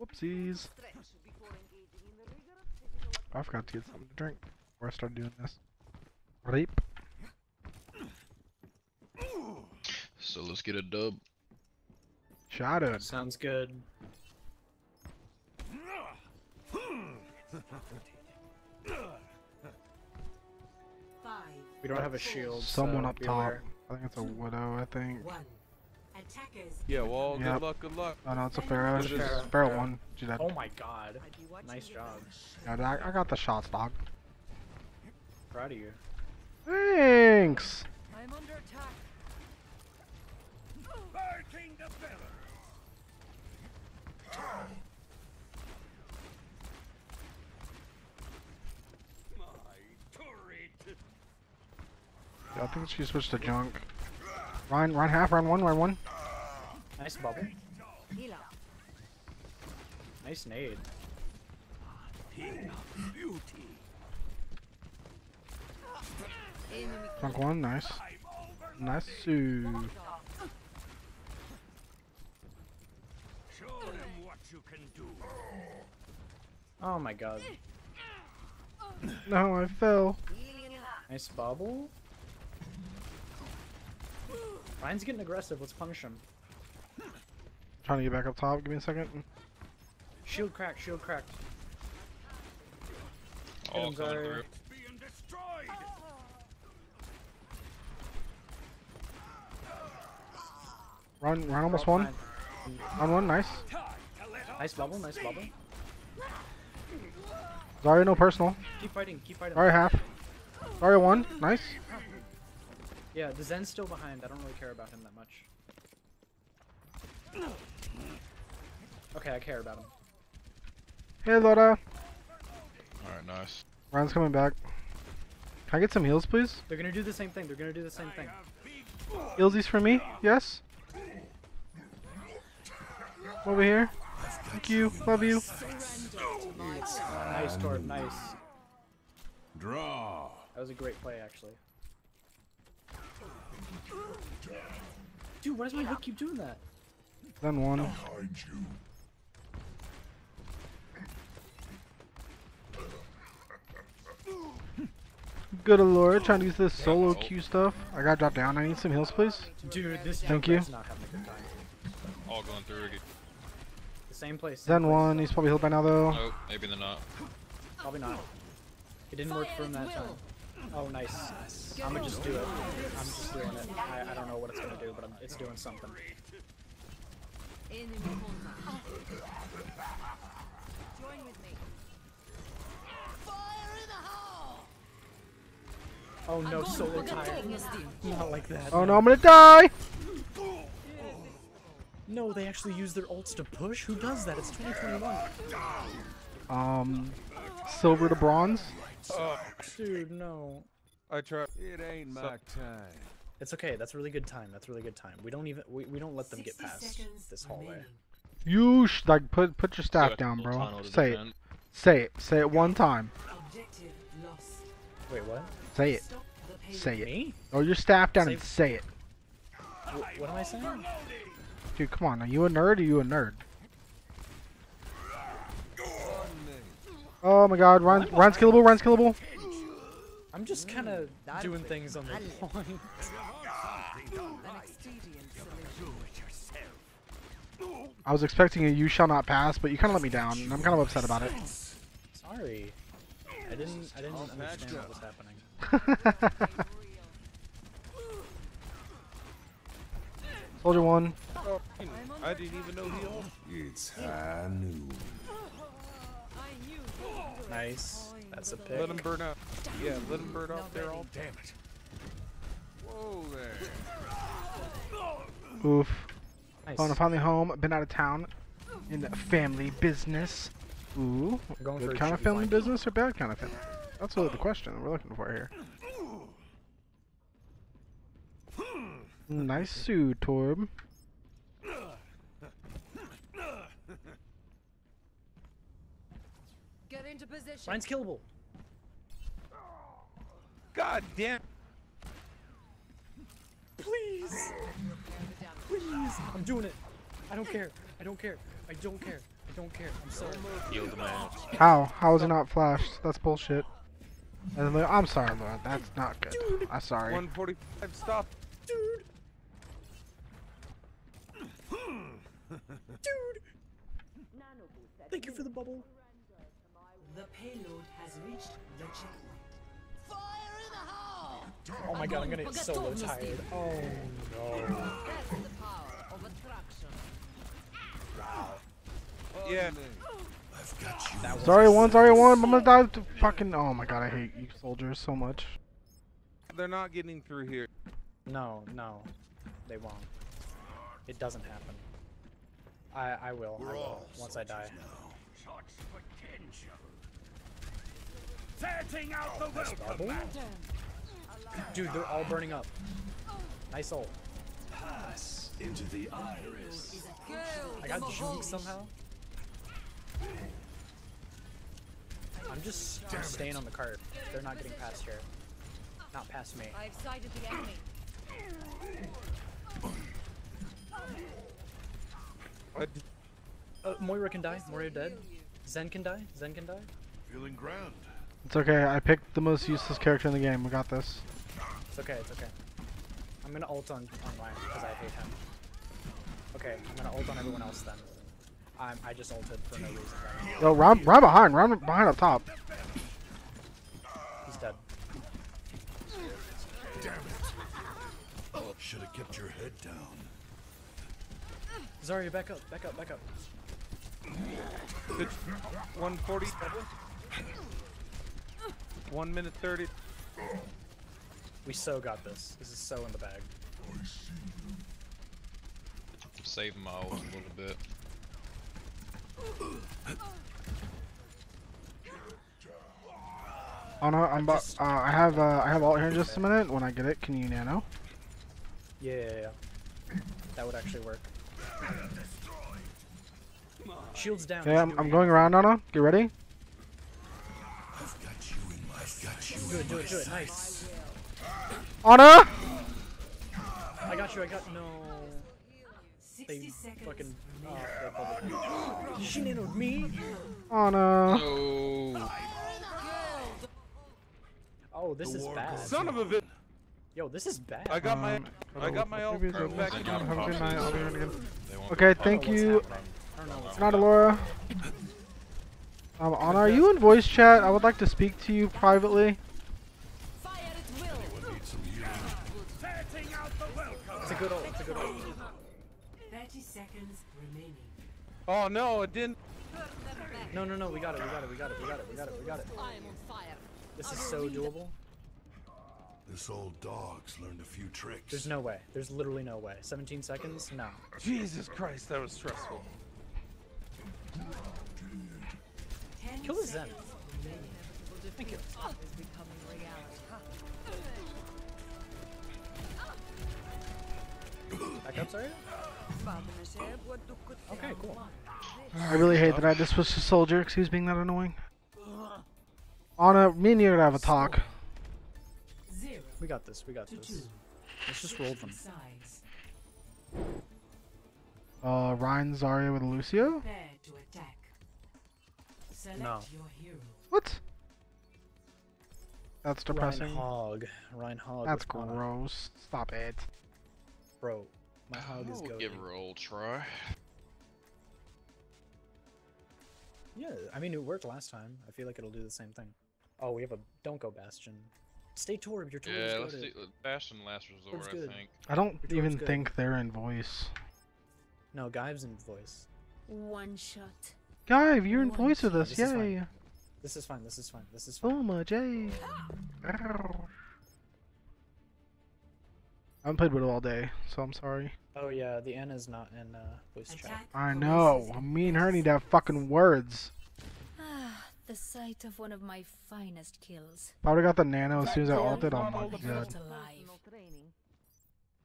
Whoopsies. I forgot to get something to drink before I started doing this. Rape. So let's get a dub. Shot it. Sounds good. We don't have a shield. Someone up top. Aware. I think it's a widow, I think. Yeah, well, yep. Good luck, good luck. Oh no, it's a Pharah. It's a Pharah one. Oh my god. Nice job. Yeah, I got the shots, dog. Proud of you. Thanks! I'm under attack. I think she switched to Junk. Rein half, Rein one. Nice bubble. Nice nade. Junk one, nice. Nice. Show them what you can do. Oh my god. No, I fell. Nice bubble. Ryan's getting aggressive, let's punish him. Trying to get back up top, give me a second. Shield cracked, shield cracked. Oh, Zarya. Run almost won. Run one, nice. Nice bubble, nice bubble. Zarya, no personal. Keep fighting, keep fighting. Zarya half. Zarya one, nice. Yeah, the Zen's still behind. I don't really care about him that much. Okay, I care about him. Hey, Laura. Alright, nice. Ryan's coming back. Can I get some heals, please? They're gonna do the same thing. They're gonna do the same thing. Healsies for me? Yes? Over here. Thank you. Love you. Nice, Torb. Nice. Draw. That was a great play, actually. Dude, why does my hook keep doing that? Done one. Good lord, trying to use this solo Q stuff. I gotta drop down. I need some heals, please. Dude, this Thank you. Not having a good time. All going through again. The same place. Done one. He's probably healed by now, though. Oh, maybe they're not. Probably not. It didn't work for him that time. Oh, nice. I'm gonna just do it. I'm just doing it. I don't know what it's gonna do, but it's doing something. Join with me. Fire in the hole! Oh no, solo time. Not like that. Oh no, I'm gonna die! No, they actually use their ults to push? Who does that? It's 2021. Silver to bronze? Oh, dude, no. I tried. It ain't my time. It's okay. That's really good time. That's really good time. We don't even we don't let them get past this hallway. You should, like, put your staff down, bro. Say it. Say it. Say it one time. Wait, what? Say it. Say it. Me? Oh, your staff down and say it. What am I saying? Dude, come on. Are you a nerd? Or are you a nerd? Oh my god, Ryan's killable, Ryan's killable. I'm just kind of doing things on the point. I was expecting a you shall not pass, but you kind of let me down, and I'm kind of upset about it. Sorry. I didn't understand what was happening. Soldier one. I didn't even know he owned. It's high noon. Nice. That's a pick. Let him burn up. Yeah, let him burn off there all. Damn it. Whoa there. Oof. Nice. Oh, and I'm finally home. Been out of town. In the family business. Ooh. Good kind of family business or bad kind of family? That's really the question we're looking for here. Nice Sue, Torb. Mine's killable. God damn. Please. Please. I'm doing it. I don't care. I don't care. I don't care. I don't care. I'm so moved. How? How is it not flashed? That's bullshit. And then, I'm sorry, Laura. That's not good. Dude. I'm sorry. 145. Stop, dude. Dude. Thank you for the bubble. The payload has reached the checkpoint. Fire in the hole! Oh my god, I'm gonna get so tired. Oh no. That's the power of attraction. Wow. Yeah. I've got you. Zarya 1, I'm gonna die to fucking. Oh my god, I hate you soldiers so much. They're not getting through here. No, no, they won't. It doesn't happen. I will. We're all once I die. Setting out the welcome mat. Dude, they're all burning up. Nice ult. Pass into the iris. I got Junk somehow. I'm just staying on the cart. They're not getting past here. Not past me. I've sighted the enemy. Moira can die. Moira dead. Zen can die. Zen can die. Feeling grand. It's okay. I picked the most useless character in the game. We got this. It's okay. It's okay. I'm gonna ult on Rein because I hate him. Okay, I'm gonna ult on everyone else then. I just ulted for no reason. Yo, Rein behind. Rein behind up top. He's dead. Damn it! Oh, should have kept your head down. Zarya, back up, back up, back up. 140. 1 minute 30. We so got this. This is so in the bag. Save my ult a little bit. Oh no, I'm about. I have ult here in just a minute. When I get it, can you nano? Yeah. That would actually work. Shields down. Yeah, I'm going around, Ana. Get ready. I've got you in my sight. Do it. Nice. Ana! I got you. No. They fucking. She nanoed me. Ana. No. Oh, this is bad. Son of a bitch. Yo, this is bad. I got my ult. Okay, thank you. It's not Alora. Ana, are you in voice chat? I would like to speak to you privately. It's a good ult. It's a good ult. 30 seconds remaining. Oh no, it didn't. No, we got it. I'm on fire. This is so doable. This old dog's learned a few tricks. There's no way. There's literally no way. 17 seconds? No. Jesus Christ, that was stressful. Kill the Zen. Thank you. Back up, sorry? Okay, cool. I really hate that I just switched to Soldier because he was being that annoying. Ana, me and you are gonna have a talk. We got this. Let's just roll them. Rein, Zarya with Lucio? No. What? That's depressing. Rein hog. That's gross. Honor. Stop it. Bro, my hog is going. Give her old try. Yeah, I mean it worked last time. I feel like it'll do the same thing. Oh, we have a don't go Bastion. Stay Torb, your Torb is good. Yeah, let's do Bastion last resort, I think. I don't even think they're in voice. No, Guyve's in voice. One shot. Guyve, you're in voice with us, yay! This is fine. Oh my jay! I haven't played Widow all day, so I'm sorry. Oh yeah, the Ana's not in voice chat. I know, me and her need to have fucking words. The sight of one of my finest kills. I would've got the nano as soon as I ulted on my god.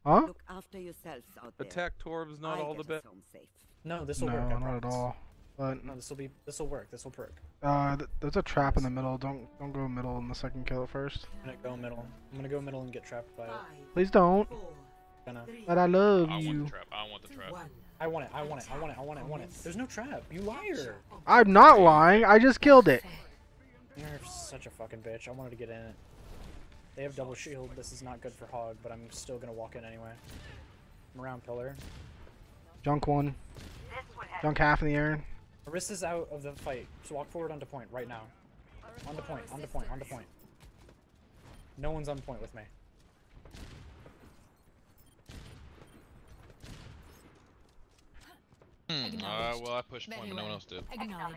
Huh? Look after yourselves out there. Attack Torb's not all the best. No, this will work. No, not at all. But no, this will work. This will perk. There's a trap in the middle. Don't go middle in the second kill at first. I'm gonna go middle. I'm gonna go middle and get trapped by it. Please don't. But I love you. I want the trap. I want it, I want it, I want it, I want it, I want it. There's no trap, you liar! I'm not lying, I just killed it. You're such a fucking bitch, I wanted to get in it. They have double shield, this is not good for Hog, but I'm still gonna walk in anyway. I'm around pillar. Junk one. Junk half in the air. Arista's out of the fight, so walk forward onto point right now. Onto point, onto point, onto point. No one's on point with me. Well, I pushed point, but no one else did.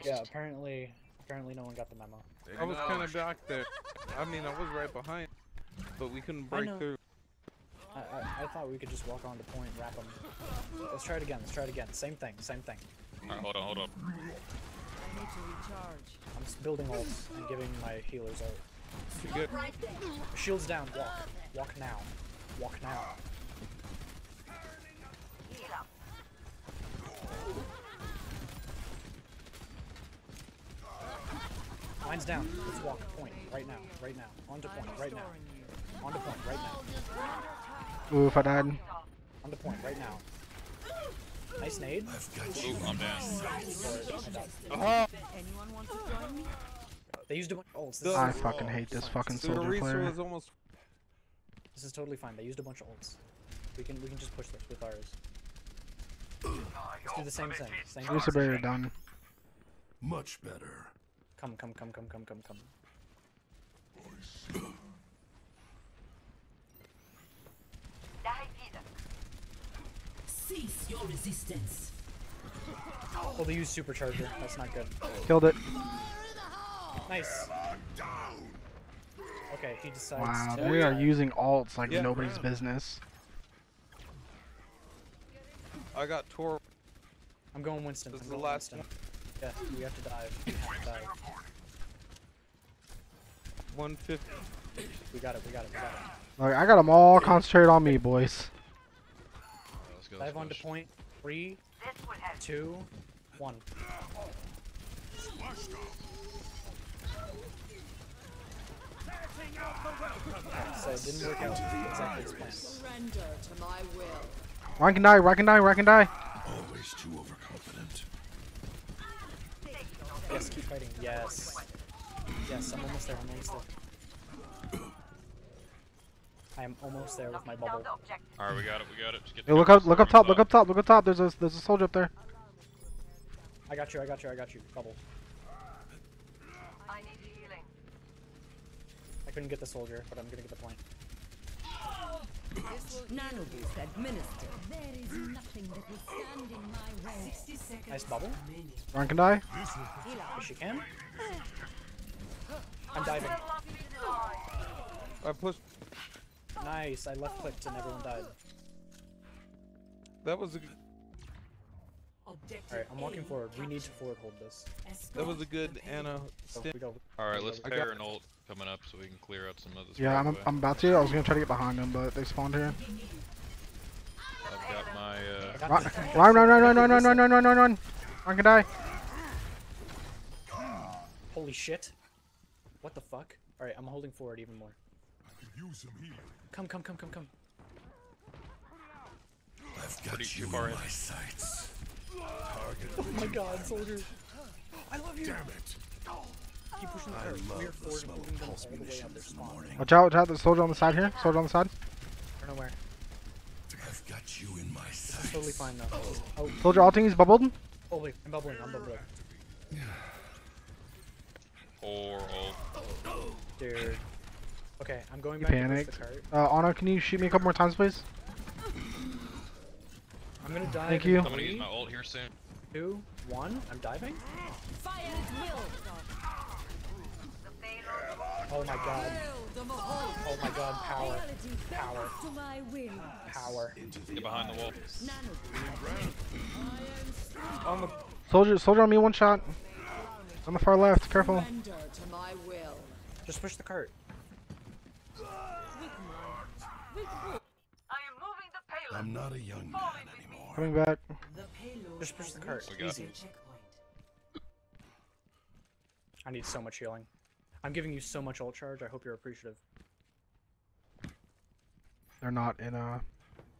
Yeah, apparently no one got the memo. I was kind of back there. I mean, I was right behind, but we couldn't break through. I thought we could just walk on to point, wrap them. Let's try it again. Let's try it again. Same thing. Same thing. Alright, hold on, hold up. I need to recharge. I'm building ults and giving my healers out. Too good. Shields down. Walk. Walk now. Walk now. Mine's down. Let's walk. Point. Right now. Right now. On to point. Right now. On to point. Right now. Ooh, if I died. On to point. Right now. Nice nade. Ooh, I'm down. Oh. They used a bunch of ults. I fucking hate this fucking soldier player. This is totally fine. They used a bunch of ults. We can just push this with ours. Let's do the same thing. There's a barrier done. Much better. Come. Cease your resistance. Oh, they use supercharger. That's not good. Killed it. Nice. Okay, he decides. Wow, they are using alts like nobody's business. I got Torb. I'm going Winston. This is the last one. Yeah, we have to dive. We have to dive. 150. We got it. Alright, I got them all concentrated on me, boys. Let's go, dive onto point. 3, 2, 1. So it didn't work out exactly as planned. Surrender to my will. Rank and die. Always too overconfident. Yes, keep fighting. Yes. Yes, I'm almost there. I am almost there with my bubble. Alright, we got it. Just get the look up top. There's a soldier up there. I got you. Bubble. I need healing. I couldn't get the soldier, but I'm gonna get the point. Nice bubble. Run can die. Yes, she can. I'm diving. I pushed. Nice. I left clicked and everyone died. That was a good. Alright, I'm walking forward. We need to forward hold this. That was a good Ana. Alright, let's pair an ult coming up so we can clear out some others. Yeah, I'm about to. I was going to try to get behind them, but they spawned here. I've got my... Run! I can die. Holy shit. What the fuck? Alright, I'm holding forward even more. Come. I've got you in my sights. Oh my god, soldier. I love you. Damn it. Keep pushing the curve. We are forward and moving them all the way up their spawn. Watch out, there's a soldier on the side here. I don't know where. I've got you in my sights. It's totally fine though. Oh. Soldier ulting, he's bubbled. Holy, I'm bubbling. Or ult. Dude. Okay, I'm going back to the cart. Ana, can you shoot me a couple more times, please? I'm gonna dive. Thank you. I'm gonna use my ult here soon. 2, 1, I'm diving. Fire at will. Oh my god. Oh my god, power. Get behind the wall. Soldier on me, one shot. On the far left, careful. Just push the cart. I'm not a young man anymore. Coming back. Just push the cart. Easy. I need so much healing. I'm giving you so much ult charge. I hope you're appreciative. They're not in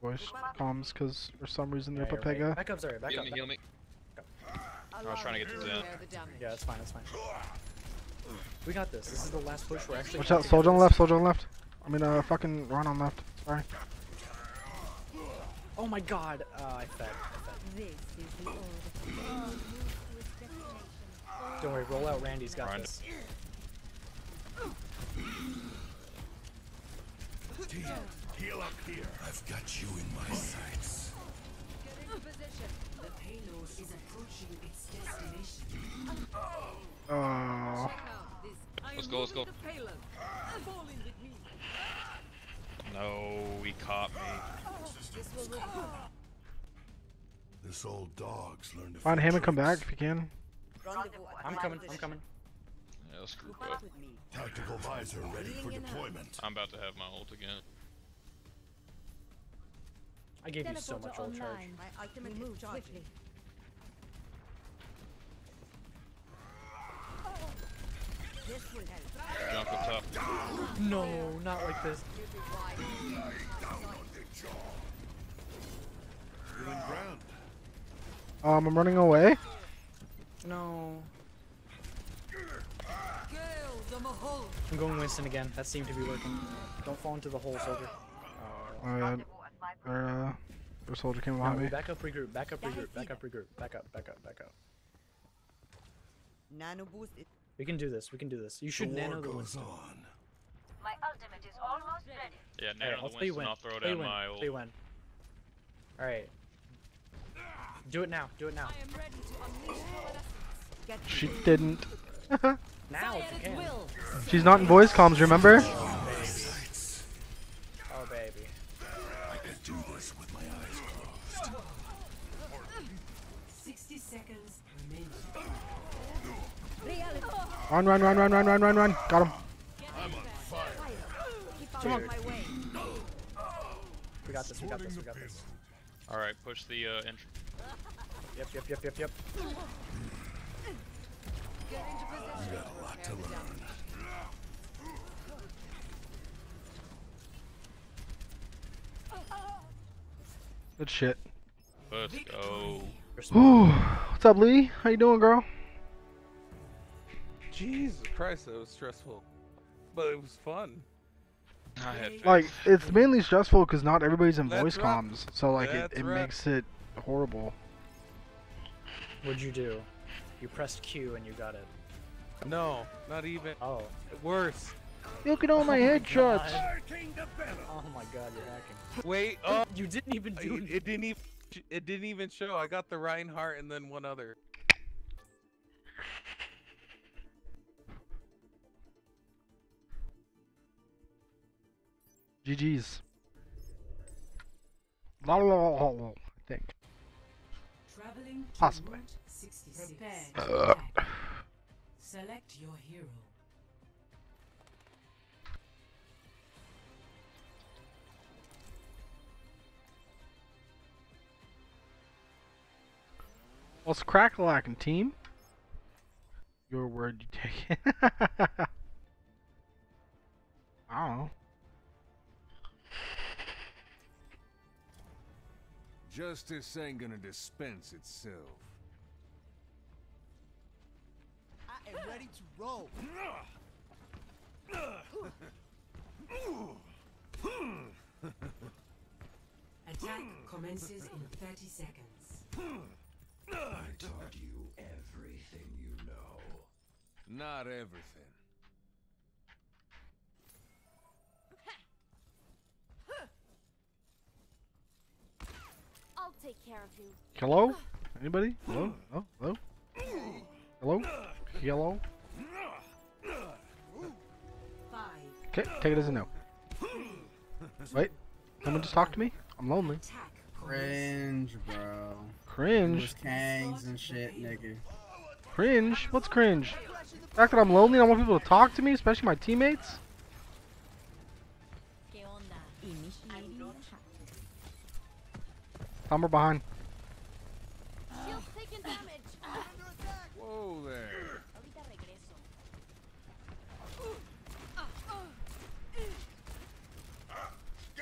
voice comms because for some reason they're Pepega. Back up, Zarya. Back up. Heal me. I was trying to get to Zen. Yeah, it's fine. It's fine. We got this. This is the last push. We're actually. Watch out! Soldier on left. Soldier on left. I mean, fucking Rein on left. Sorry. Oh my god! I fed. This is the old. Don't worry, roll out. Randy's got this. Team, heal up here. I've got you in my sights. Get in position. The payload is approaching its destination. Oh. Let's go. No, he caught me. This old dog's learned to find him and come back if you can. I'm coming. Yeah, screw up. Tactical visor ready for deployment. I'm about to have my ult again. I gave you so much ult charge. I can move quickly. Junk up top. No, not like this. I'm running away. No. I'm going Winston again. That seemed to be working. Don't fall into the hole, soldier. Their soldier came behind me. Back up, regroup. Back up, regroup. Back up, regroup. Back up. Nano boost. We can do this. You should nano the Winston. My ultimate is almost ready. Yeah, nano the Winston. I'll throw down my ult. They win. All right. Do it now. I am ready to unleash the lessons. She didn't. Now you can. She's not in voice comms, remember? Oh baby. I can do this with my eyes closed. 60 seconds remaining. Run. Got him. I'm on fire. Come on. We got this. All right, push the entrance. Yep. You got a lot to learn. Good shit. Let's go. Ooh, what's up, Lee? How you doing, girl? Jesus Christ, that was stressful, but it was fun. Like, it's mainly stressful because not everybody's in voice comms, so like it makes it horrible. What'd you do? You pressed Q and you got it. No, not even. Oh. Worse. Look at all my headshots. Oh my god, you're hacking. Wait, oh. You didn't even do it. It didn't even show. I got the Reinhardt and then one other. GG's. I think. Possibly. Select your hero. What's crack-a-lackin', team? Your word, you take it. I don't know. Justice ain't gonna dispense itself. I am ready to roll. Attack commences in 30 seconds. I taught you everything you know. Not everything. Take care of you. Hello? Anybody? Hello? Oh, hello? Hello? Hello? Okay, take it as a no. Wait, someone just talked to me? I'm lonely. Cringe, bro. Cringe? There's kangs and shit, nigga. Cringe? What's cringe? The fact that I'm lonely and I want people to talk to me, especially my teammates? Some are behind. Shields taking damage. Under attack. Whoa there.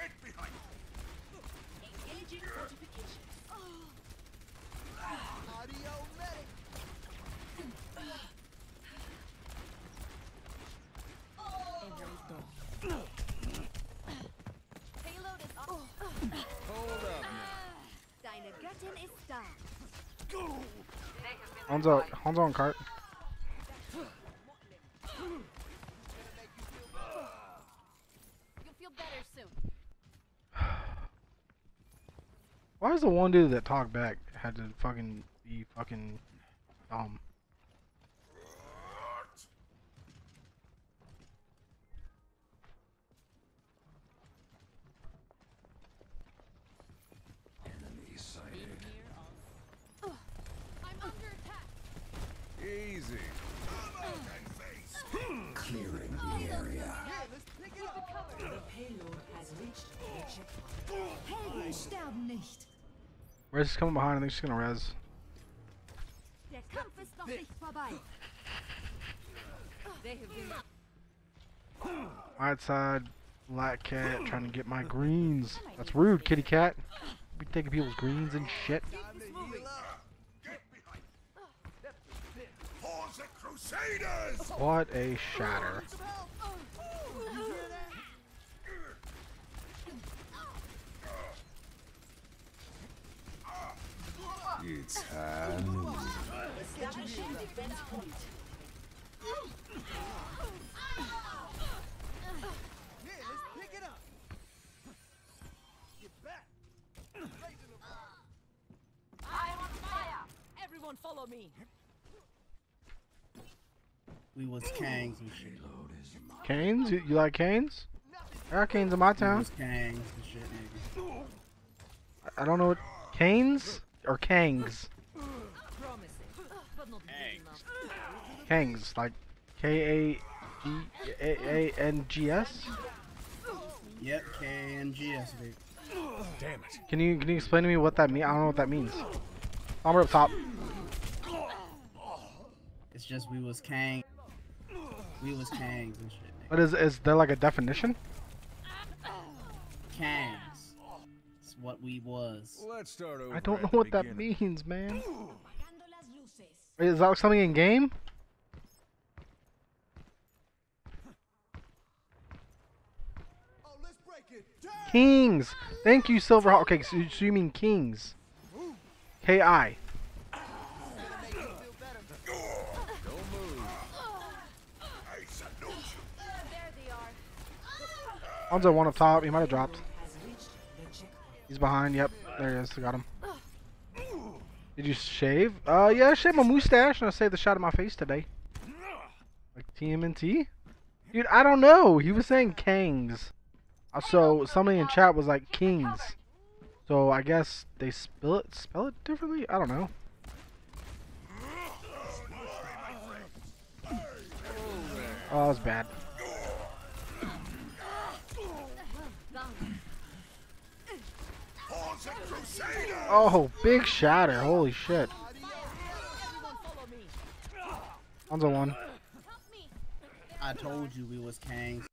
Get behind. Hanzo on cart. Why is the one dude that talked back had to fucking be fucking dumb? Easy. Clearing the area. Where's this coming behind? I think she's gonna res. Right side, black cat trying to get my greens. That's rude, kitty cat. Be taking people's greens and shit. What a shatter. It's time. I'm on fire. Everyone follow me. We was Kangs and shit. Canes? You like Canes? There are Canes in my town. We was Kangs and shit, nigga. I don't know what... Canes? Or Kangs? Kangs. Kangs, like... K-A-N-G-S? Yep, K-A-N-G-S, baby. Damn it. Can you explain to me what that means? I don't know what that means. Armor up top. It's just we was Kang. We was Kangs and shit. Nigga. But is there like a definition? Kangs. It's what we was. Let's start over. I don't know what that means, man. Wait, is that like something in game? Kings. Thank you, Silverhawk. Okay, so you mean Kings. K-I. Hanzo one up top, he might have dropped. He's behind, yep. There he is, I got him. Did you shave? Yeah, I shaved my mustache and I saved the shot in my face today. Like TMNT? Dude, I don't know. He was saying Kangs. So somebody in chat was like Kings. So I guess they spell it differently? I don't know. Oh, that was bad. Oh, big shatter. Holy shit. One's a one. I told you we was Kangs.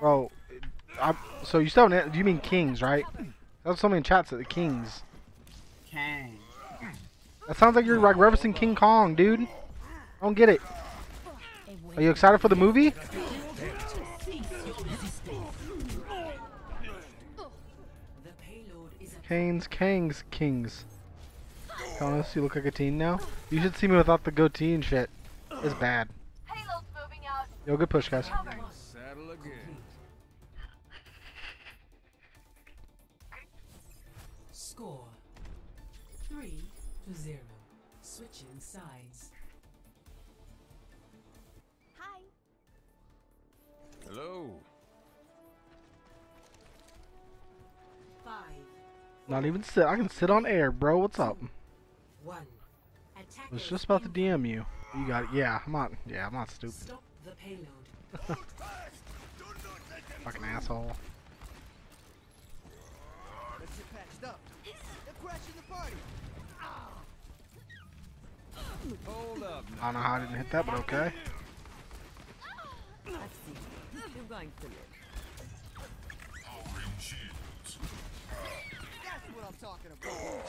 Bro, so you still do you mean Kings, right? That's something in chat said, the Kings. Kang. That sounds like you're like referencing King Kong, dude. I don't get it. Are you excited for the movie? Kanes, Kangs, Kings. Jonas, you look like a teen now. You should see me without the goatee and shit. It's bad. Yo, good push, guys. Score 3-0. Switching sides. Hi. Hello. 5. Not even sit. I can sit on air, bro. What's up? One. I was just about to DM you. You got it. Yeah, I'm not. Yeah, I'm not stupid. Stop the payload. Fucking asshole. Hold up. I don't know how I didn't hit that, but okay. Let's see. You're going to it. I'm talking about.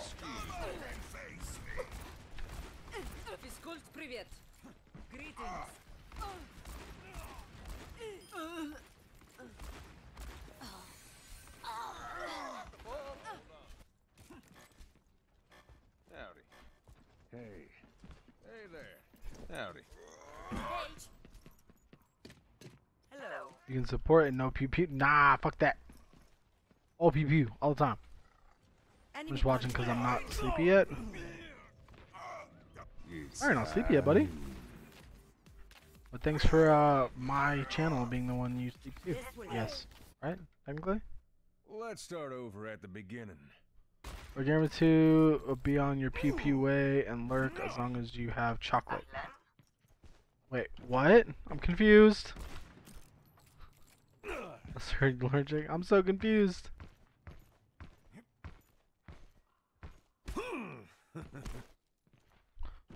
You can support and no pew pew. Nah, fuck that. All pew pew, all the time. I'm just watching because I'm not sleepy yet. Alright, not sleepy yet, buddy. But thanks for my channel being the one you sleep to. Yes. Right? Technically? Let's start over at the beginning. We're going to be on your pew pew way and lurk as long as you have chocolate. Wait, what? I'm confused. Sorry, allergic. I'm so confused. I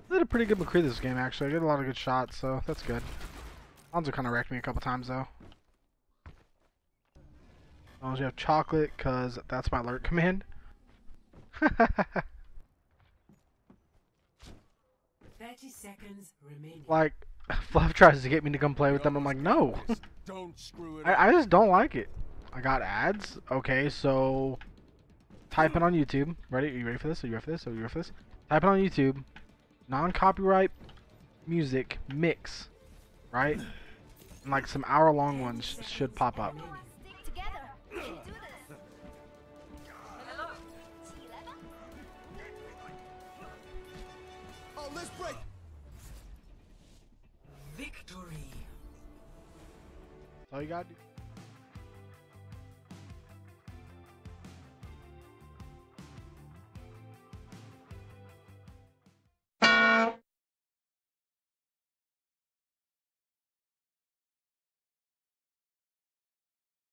did a pretty good McCree this game, actually. I did a lot of good shots, so that's good. Alonzo kind of wrecked me a couple times, though. As long as you have chocolate, because that's my alert command. Like, Fluff tries to get me to come play with them. I'm like, no. Don't screw it up. I just don't like it. I got ads. Okay, so type it on YouTube. Ready? Are you ready for this? Are you ready for this? Are you ready for this? Type it on YouTube. Non-copyright music mix, right? And like some hour-long ones should pop up. Victory. All you got to do.